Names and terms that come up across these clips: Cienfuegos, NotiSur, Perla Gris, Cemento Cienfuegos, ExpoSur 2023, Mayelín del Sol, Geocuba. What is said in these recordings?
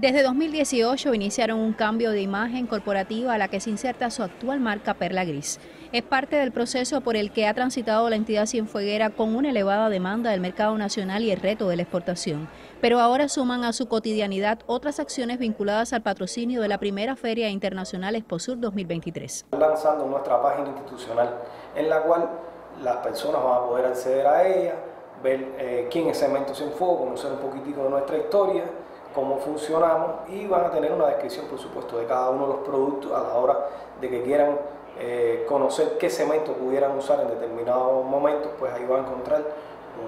Desde 2018 iniciaron un cambio de imagen corporativa a la que se inserta su actual marca Perla Gris. Es parte del proceso por el que ha transitado la entidad cienfueguera con una elevada demanda del mercado nacional y el reto de la exportación. Pero ahora suman a su cotidianidad otras acciones vinculadas al patrocinio de la primera Feria Internacional ExpoSur 2023. Lanzando nuestra página institucional en la cual las personas van a poder acceder a ella, ver quién es Cemento Cienfuegos, conocer un poquitico de nuestra historia, cómo funcionamos, y van a tener una descripción, por supuesto, de cada uno de los productos a la hora de que quieran conocer qué cemento pudieran usar en determinados momentos. Pues ahí van a encontrar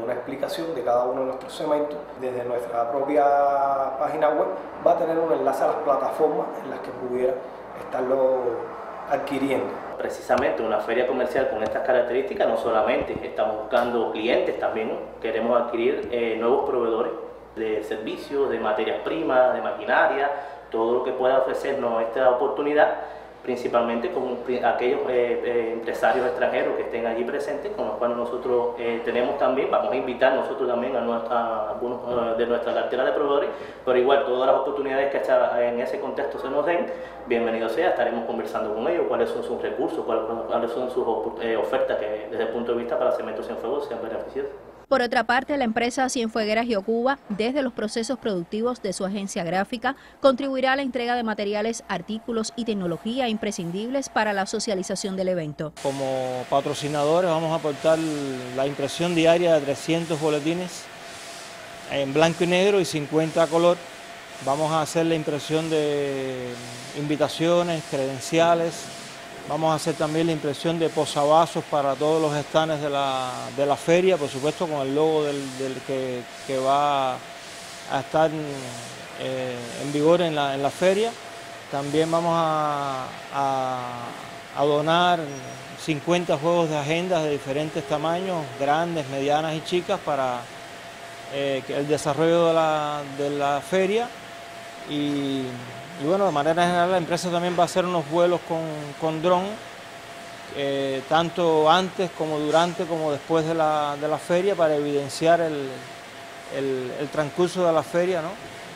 una explicación de cada uno de nuestros cementos. Desde nuestra propia página web va a tener un enlace a las plataformas en las que pudieran estarlo adquiriendo. Precisamente una feria comercial con estas características, no solamente estamos buscando clientes, también queremos adquirir nuevos proveedores de servicios, de materias primas, de maquinaria, todo lo que pueda ofrecernos esta oportunidad, principalmente con aquellos empresarios extranjeros que estén allí presentes, con los cuales nosotros tenemos también, vamos a invitar nosotros también a algunos de nuestra cartera de proveedores, pero igual todas las oportunidades que en ese contexto se nos den, bienvenido sea, estaremos conversando con ellos, cuáles son sus recursos, cuáles son sus ofertas que desde el punto de vista para Cemento Cienfuegos sean beneficiosas. Por otra parte, la empresa cienfueguera Geocuba, desde los procesos productivos de su agencia gráfica, contribuirá a la entrega de materiales, artículos y tecnología imprescindibles para la socialización del evento. Como patrocinadores vamos a aportar la impresión diaria de 300 boletines en blanco y negro y 50 a color. Vamos a hacer la impresión de invitaciones, credenciales. Vamos a hacer también la impresión de posavasos para todos los stands de la feria, por supuesto con el logo que va a estar en vigor en la feria. También vamos a donar 50 juegos de agendas de diferentes tamaños, grandes, medianas y chicas, para el desarrollo de la feria. Y bueno, de manera general la empresa también va a hacer unos vuelos con dron, tanto antes como durante como después de la feria, para evidenciar el transcurso de la feria, ¿no?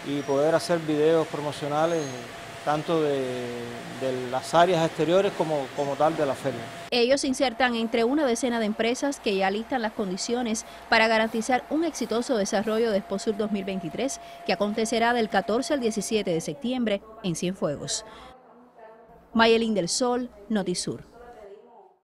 Y poder hacer videos promocionales tanto de las áreas exteriores como tal de la feria. Ellos se insertan entre una decena de empresas que ya listan las condiciones para garantizar un exitoso desarrollo de ExpoSur 2023, que acontecerá del 14 al 17 de septiembre en Cienfuegos. Mayelín del Sol, NotiSur.